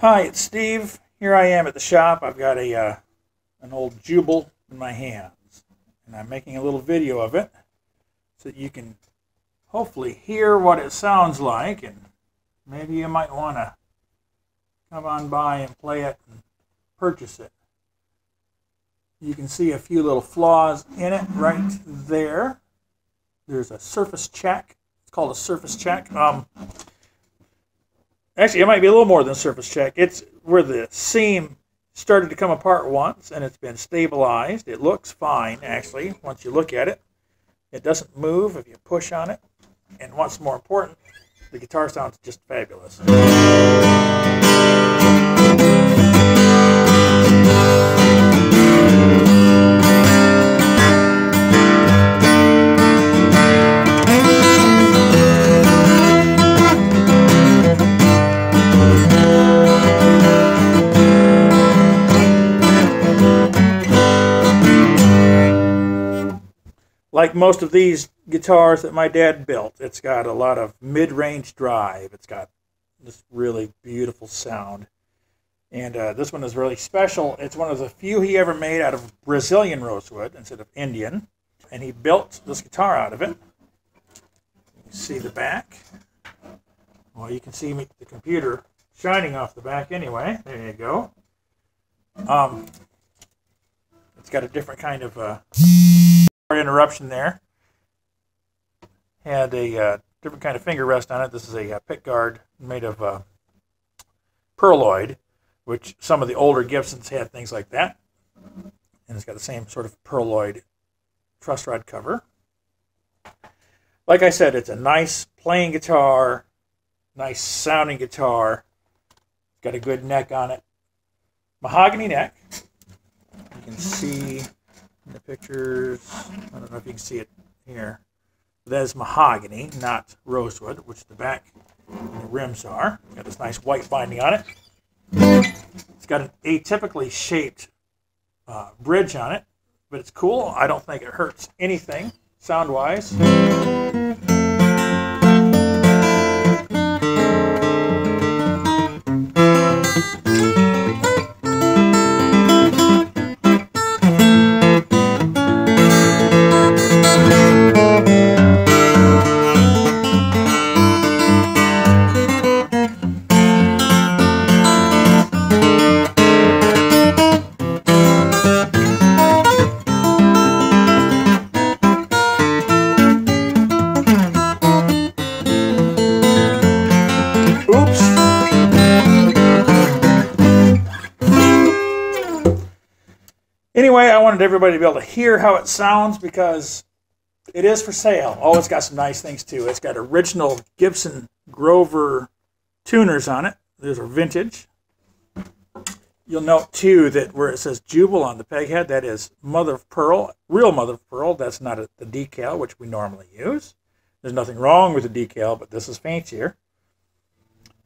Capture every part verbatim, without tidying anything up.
Hi, it's Steve. Here I am at the shop. I've got a uh, an old Jubal in my hands, and I'm making a little video of it so that you can hopefully hear what it sounds like, and maybe you might want to come on by and play it and purchase it. You can see a few little flaws in it right there. There's a surface check. It's called a surface check. Um, Actually, it might be a little more than surface check. It's where the seam started to come apart once, and it's been stabilized. It looks fine, actually, once you look at it. It doesn't move if you push on it. And what's more important, the guitar sounds just fabulous. Like most of these guitars that my dad built, it's got a lot of mid-range drive. It's got this really beautiful sound. And uh, this one is really special. It's one of the few he ever made out of Brazilian rosewood instead of Indian. And he built this guitar out of it. You see the back. Well, you can see me, the computer shining off the back anyway. There you go. Um, it's got a different kind of... Uh, interruption there. Had a uh, different kind of finger rest on it. This is a uh, pick guard made of uh, pearloid, which some of the older Gibsons had things like that. And it's got the same sort of pearloid truss rod cover. Like I said, it's a nice playing guitar, nice sounding guitar. It's got a good neck on it. Mahogany neck. You can see the pictures. I don't know if you can see it here. That is mahogany, not rosewood, which the back and the rims are. Got this nice white binding on it. It's got an atypically shaped uh, bridge on it, but it's cool. I don't think it hurts anything sound-wise. Anyway, I wanted everybody to be able to hear how it sounds because it is for sale. Oh, it's got some nice things too. It's got original Gibson Grover tuners on it. Those are vintage. You'll note too that where it says Jubal on the peghead, that is mother of pearl, real mother of pearl. That's not a, the decal, which we normally use. There's nothing wrong with the decal, but this is fancier.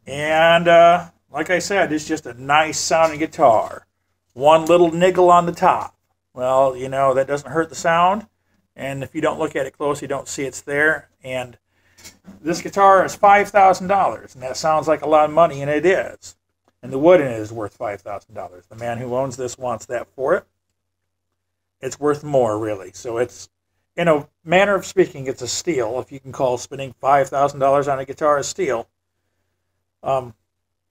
And uh, like I said, it's just a nice sounding guitar. One little niggle on the top. Well, you know, that doesn't hurt the sound. And if you don't look at it close, you don't see it's there. And this guitar is five thousand dollars. And that sounds like a lot of money, and it is. And the wood in it is worth five thousand dollars. The man who owns this wants that for it. It's worth more, really. So it's, in a manner of speaking, it's a steal. If you can call spending five thousand dollars on a guitar a steal. Um,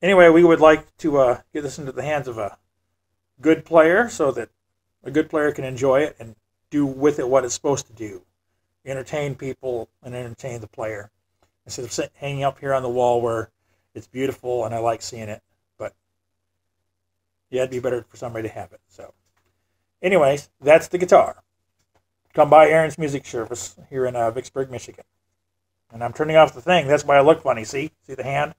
anyway, we would like to uh, get this into the hands of a good player so that a good player can enjoy it and do with it what it's supposed to do. Entertain people and entertain the player. Instead of hanging up here on the wall where it's beautiful and I like seeing it, but yeah, it'd be better for somebody to have it. So anyways, that's the guitar. Come by Aaron's Music Service here in uh, Vicksburg, Michigan. And I'm turning off the thing. That's why I look funny. See? See the hand?